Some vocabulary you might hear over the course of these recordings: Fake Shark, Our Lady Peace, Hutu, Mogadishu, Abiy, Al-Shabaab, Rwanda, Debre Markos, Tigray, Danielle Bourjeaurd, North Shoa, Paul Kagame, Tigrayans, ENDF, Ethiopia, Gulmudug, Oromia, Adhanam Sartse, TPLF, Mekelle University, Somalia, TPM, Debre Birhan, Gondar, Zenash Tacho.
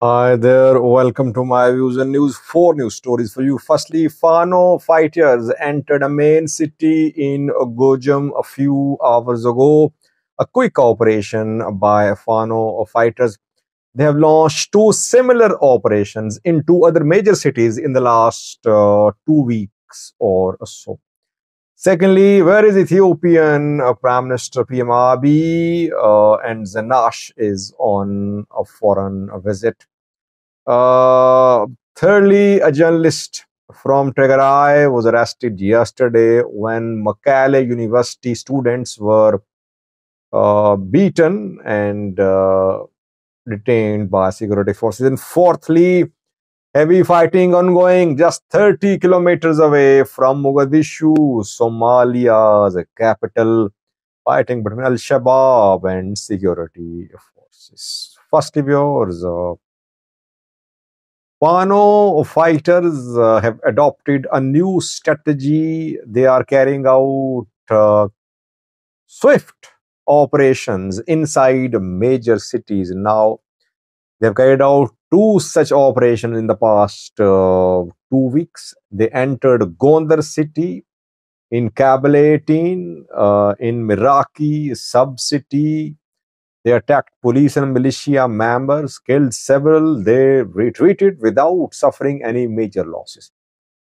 Hi there, welcome to my views and news. 4 news stories for you. Firstly, Fano fighters entered a main city in Gojam a few hours ago. A quick operation by Fano fighters. They have launched 2 similar operations in 2 other major cities in the last 2 weeks or so. Secondly, where is Ethiopian Prime Minister PM Abiy and Zenash is on a foreign visit. Thirdly, a journalist from Tigray was arrested yesterday when Mekelle University students were beaten and detained by security forces. And fourthly, heavy fighting ongoing just 30 kilometers away from Mogadishu, Somalia's capital. Fighting between Al-Shabaab and security forces. Firstly, viewers, Fano fighters have adopted a new strategy. They are carrying out swift operations inside major cities. Now, they have carried out 2 such operations in the past 2 weeks. They entered Gondar city, in Kabale 18, in Miraki sub-city. They attacked police and militia members, killed several. They retreated without suffering any major losses.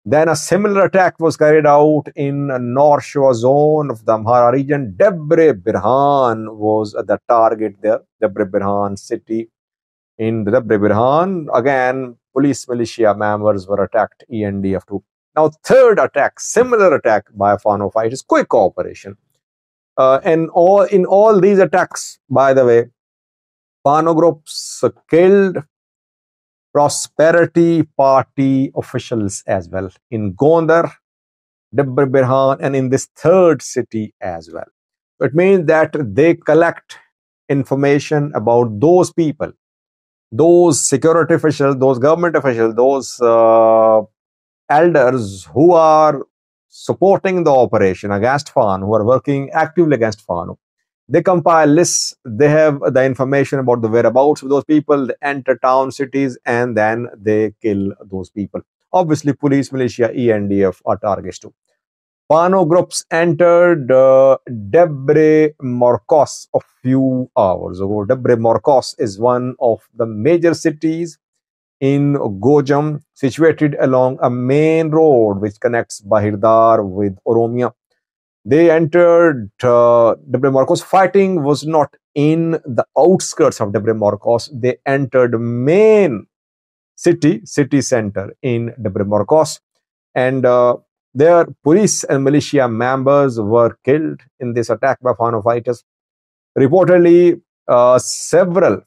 Then a similar attack was carried out in North Shoa zone of the Amhara region. Debre Birhan was the target there, Debre Birhan city. In Debre Birhan, again, police militia members were attacked, ENDF too. Now, third attack, similar attack by Fano fighters, quick operation. And in all these attacks, by the way, Fano groups killed Prosperity Party officials as well. In Gondar, Debre Birhan, and in this third city as well. It means that they collect information about those people, those security officials, those government officials, those elders who are supporting the operation against Fano, who are working actively against Fano. They compile lists, they have the information about the whereabouts of those people, they enter town, cities, and then they kill those people. Obviously, police, militia, ENDF are targets too. Fano groups entered Debre Markos a few hours ago. Debre Markos is one of the major cities in Gojam, situated along a main road which connects Bahir Dar with Oromia. They entered Debre Markos. Fighting was not in the outskirts of Debre Markos. They entered main city center in Debre Markos, and their police and militia members were killed in this attack by Fano fighters. Reportedly, several,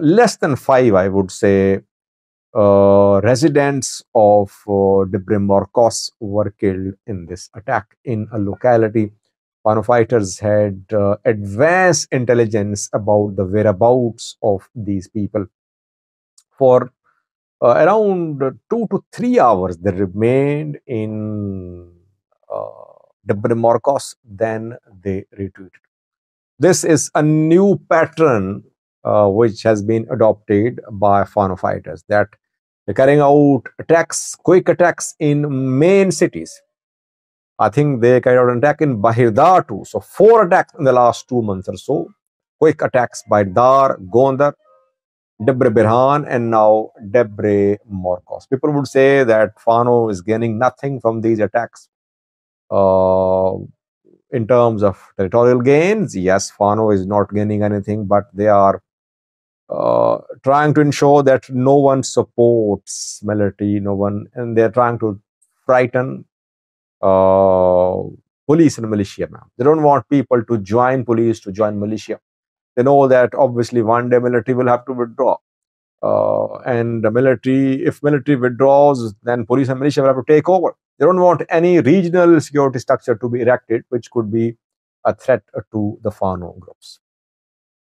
less than 5, I would say, residents of Debre Markos were killed in this attack in a locality. Fano fighters had advanced intelligence about the whereabouts of these people. For around 2 to 3 hours, they remained in Debre Markos, then they retreated. This is a new pattern which has been adopted by Fano fighters, that they're carrying out attacks, quick attacks in main cities. I think they carried out an attack in Bahir Dar too. So 4 attacks in the last 2 months or so. Quick attacks by Dar, Gondar, Debre Birhan, and now Debre Markos. People would say that Fano is gaining nothing from these attacks in terms of territorial gains. Yes, Fano is not gaining anything, but they are trying to ensure that no one supports military, no one, and they are trying to frighten police and militia. They don't want people to join police, to join militia. They know that obviously one day military will have to withdraw, and the military, if military withdraws, then police and militia will have to take over. They don't want any regional security structure to be erected, which could be a threat to the Fano groups.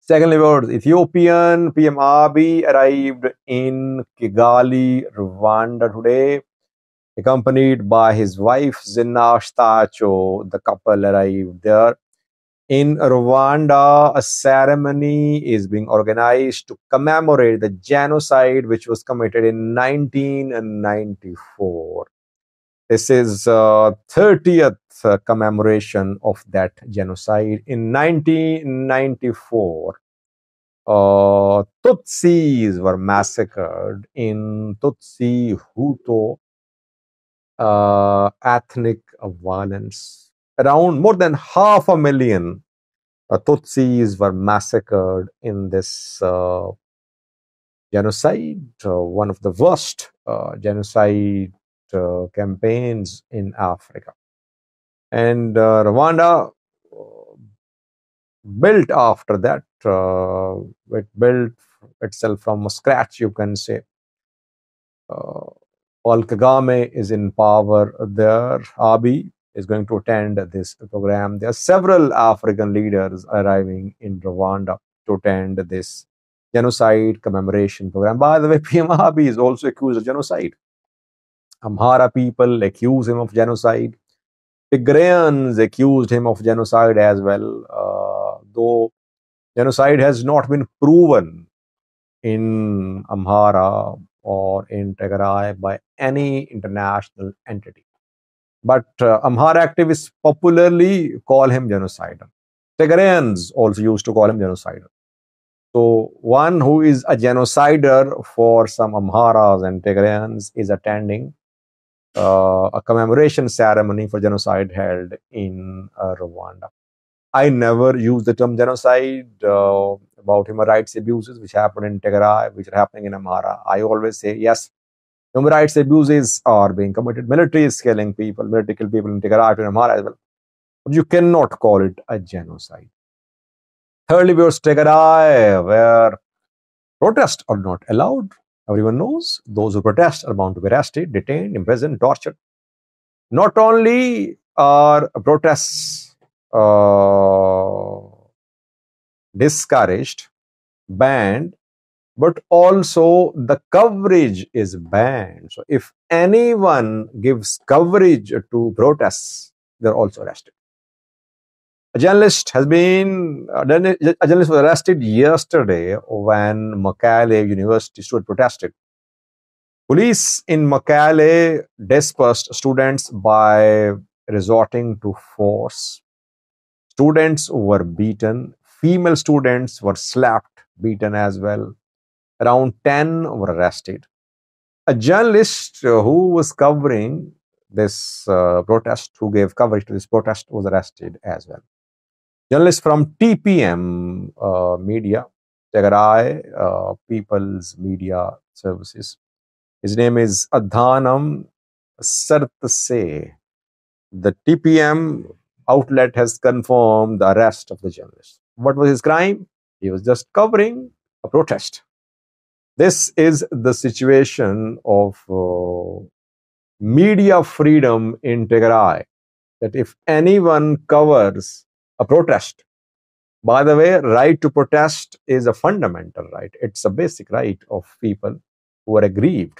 Secondly, Ethiopian PM Abiy arrived in Kigali, Rwanda today, accompanied by his wife Zenash Tacho. The couple arrived there. In Rwanda, a ceremony is being organized to commemorate the genocide which was committed in 1994. This is the 30th commemoration of that genocide. In 1994, Tutsis were massacred in Tutsi Hutu ethnic violence. Around more than 500,000 Tutsis were massacred in this genocide, one of the worst genocide campaigns in Africa. And Rwanda built after that, it built itself from scratch, you can say. Paul Kagame is in power there, Abiy is going to attend this program. There are several African leaders arriving in Rwanda to attend this genocide commemoration program. By the way, PM Abiy is also accused of genocide. Amhara people accuse him of genocide. Tigrayans accused him of genocide as well. Though genocide has not been proven in Amhara or in Tigray by any international entity. But Amhara activists popularly call him genocidal. Tigrayans also used to call him genocidal. So one who is a genocider for some Amharas and Tigrayans is attending a commemoration ceremony for genocide held in Rwanda. I never use the term genocide about human rights abuses which happened in Tigray, which are happening in Amhara. I always say, yes, human rights abuses are being committed. Military is killing people, military kill people in Tigray and Amhara as well. But you cannot call it a genocide. Thirdly, we was Tigray, where protests are not allowed. Everyone knows those who protest are bound to be arrested, detained, imprisoned, tortured. Not only are protests discouraged, banned, but also the coverage is banned. So if anyone gives coverage to protests, they're also arrested. A journalist was arrested yesterday when Mekelle University students protested. Police in Mekelle dispersed students by resorting to force. Students were beaten. Female students were slapped, beaten as well. Around 10 were arrested. A journalist who was covering this protest, who gave coverage to this protest, was arrested as well. Journalists from TPM media, Tigray People's Media Services. His name is Adhanam Sartse. The TPM outlet has confirmed the arrest of the journalist. What was his crime? He was just covering a protest. This is the situation of media freedom in Tigray, that if anyone covers a protest, by the way, right to protest is a fundamental right. It's a basic right of people who are aggrieved.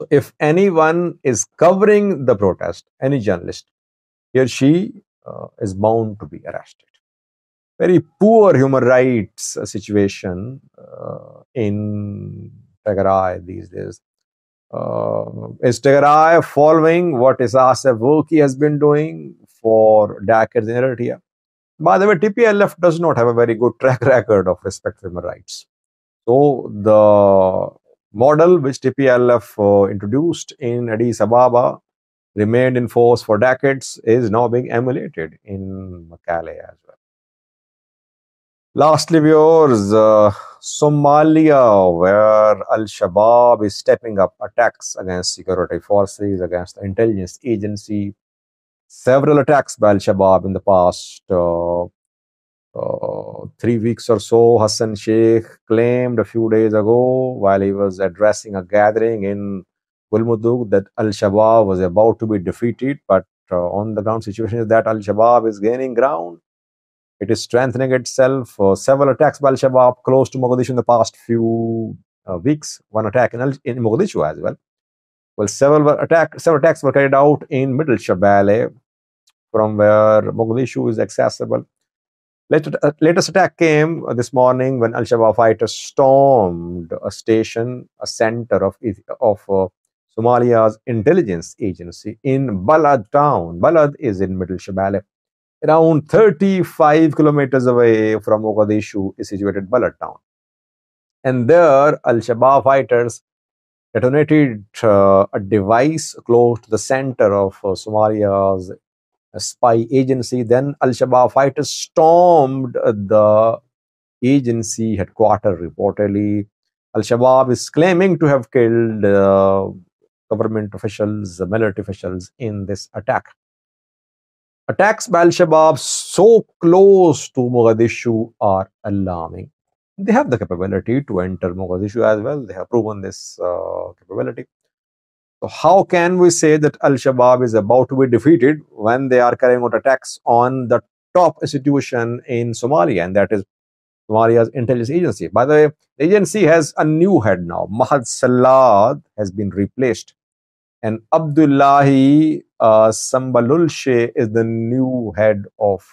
So if anyone is covering the protest, any journalist, he or she is bound to be arrested. Very poor human rights situation in Tigray these days. Is Tigray following what Isasa Woki has been doing for decades in Eritrea? By the way, TPLF does not have a very good track record of respect for human rights. So the model which TPLF introduced in Addis Ababa, remained in force for decades, is now being emulated in Mekelle as well. Lastly, viewers, Somalia, where Al-Shabaab is stepping up attacks against security forces, against the intelligence agency. Several attacks by Al-Shabaab in the past 3 weeks or so. Hassan Sheikh claimed a few days ago, while he was addressing a gathering in Gulmudug, that Al-Shabaab was about to be defeated. But on the ground situation is that Al-Shabaab is gaining ground. It is strengthening itself. Several attacks by Al-Shabaab close to Mogadishu in the past few weeks. One attack in Mogadishu as well. Well, several attacks were carried out in Middle Shabelle, from where Mogadishu is accessible. Latest attack came this morning when Al-Shabaab fighters stormed a station, a center of Somalia's intelligence agency in Balad town. Balad is in Middle Shabelle. Around 35 kilometers away from Mogadishu is situated Balad town. And there, Al-Shabaab fighters detonated a device close to the center of Somalia's spy agency. Then Al-Shabaab fighters stormed the agency headquarters. Reportedly, Al-Shabaab is claiming to have killed government officials, military officials in this attack. Attacks by Al-Shabaab so close to Mogadishu are alarming. They have the capability to enter Mogadishu as well. They have proven this capability. So how can we say that Al-Shabaab is about to be defeated when they are carrying out attacks on the top institution in Somalia, and that is Somalia's intelligence agency? By the way, the agency has a new head now. Mahad Salad has been replaced, and Abdullahi Sambalulshe is the new head of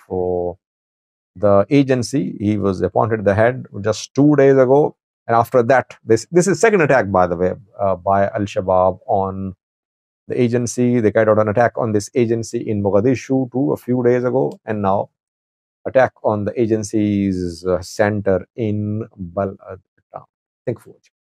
the agency. He was appointed the head just 2 days ago, and after that, this is second attack, by the way, by Al-Shabaab on the agency. They carried out an attack on this agency in Mogadishu too a few days ago, and now attack on the agency's center in Balad town. Thank you for watching.